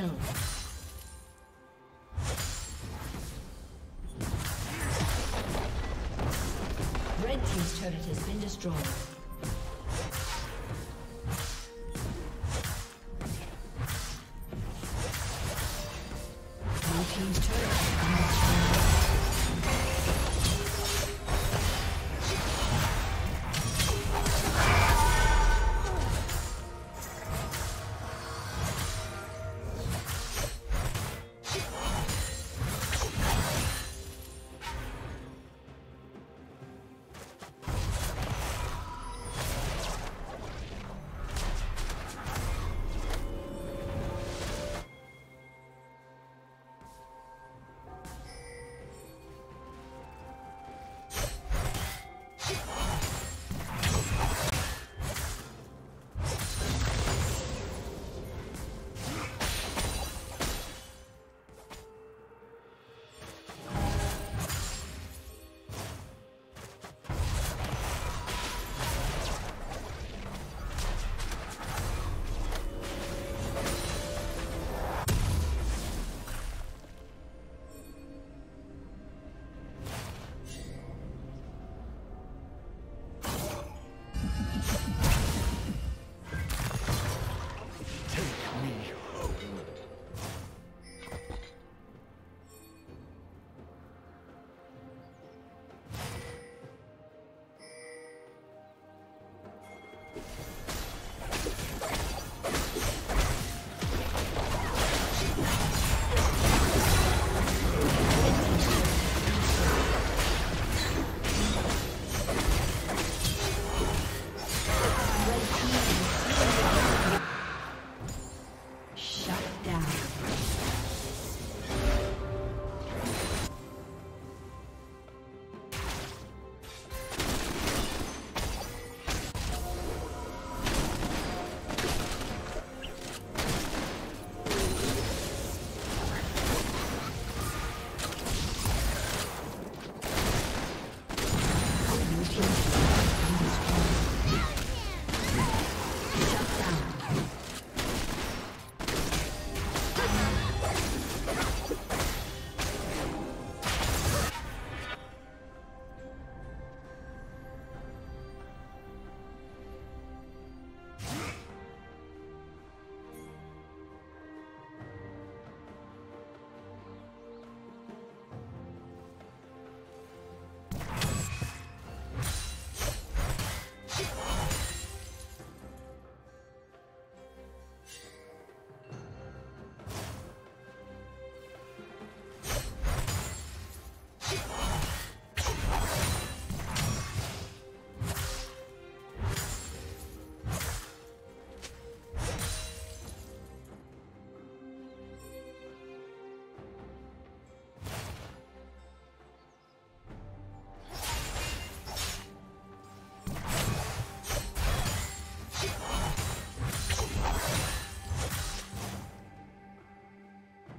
kill. Red team's turret has been destroyed.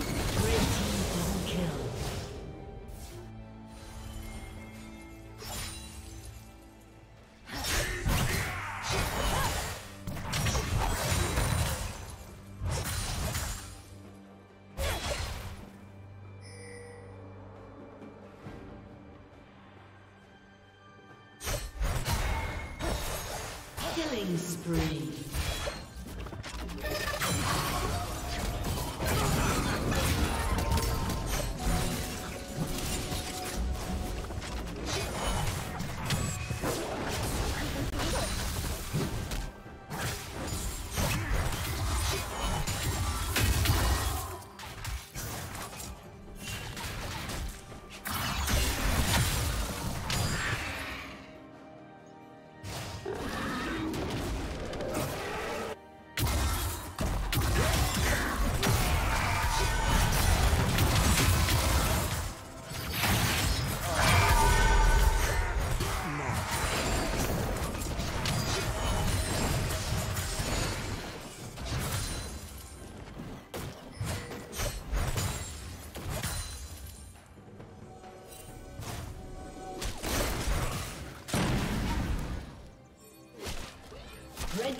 Red team double kill. Killing spree.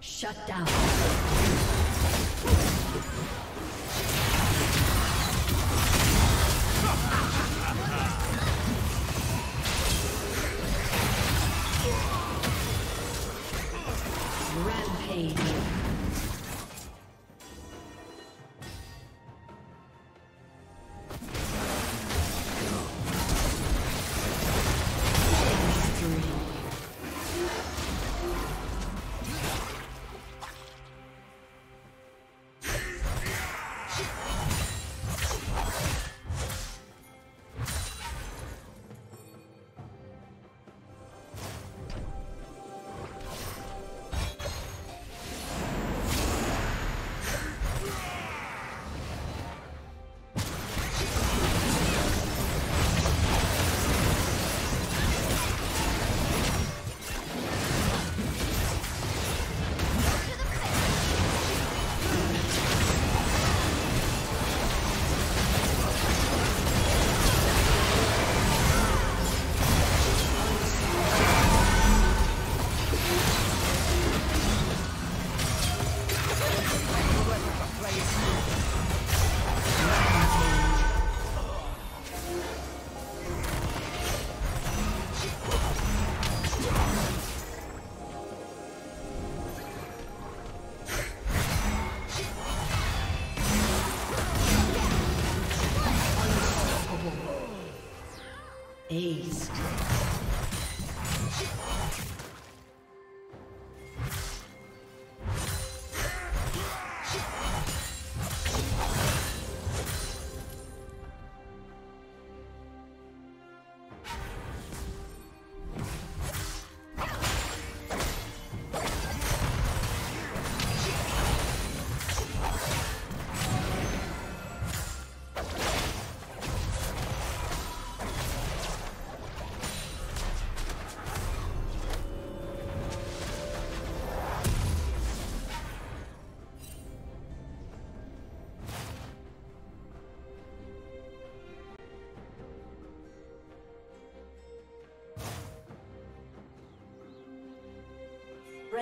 Shut down. Rampage.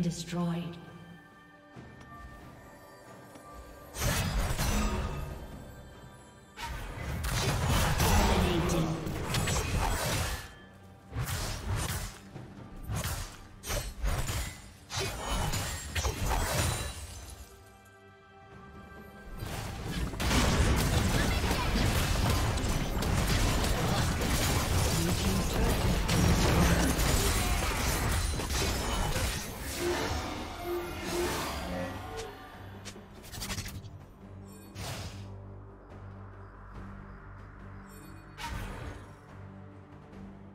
Destroyed.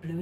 Blue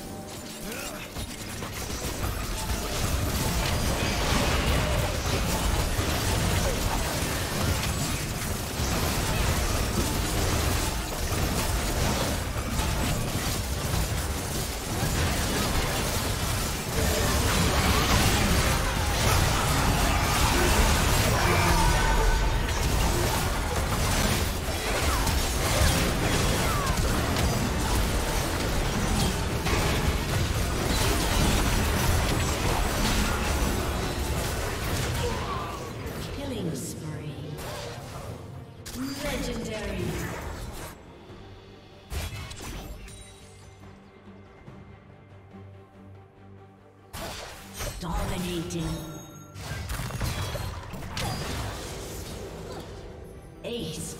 Dominating. Ace.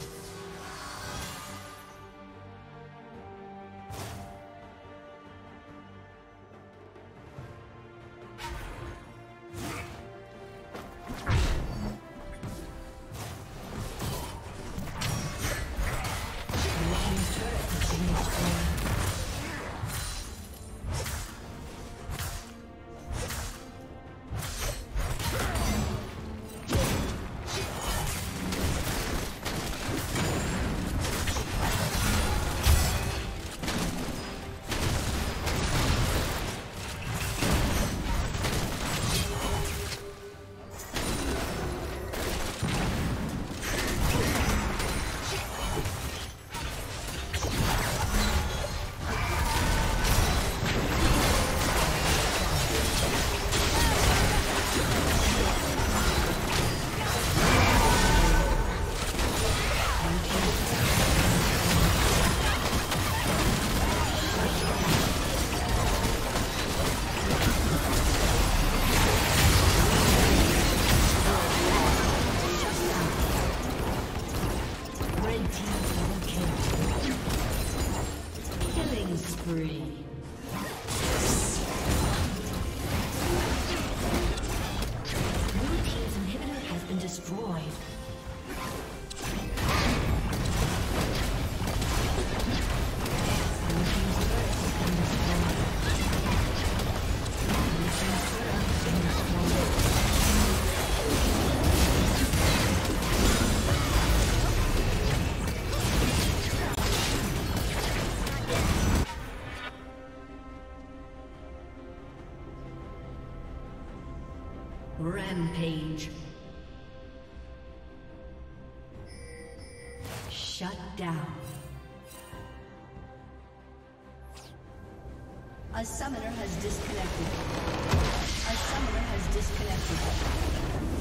Rampage. Shut down. A summoner has disconnected. A summoner has disconnected.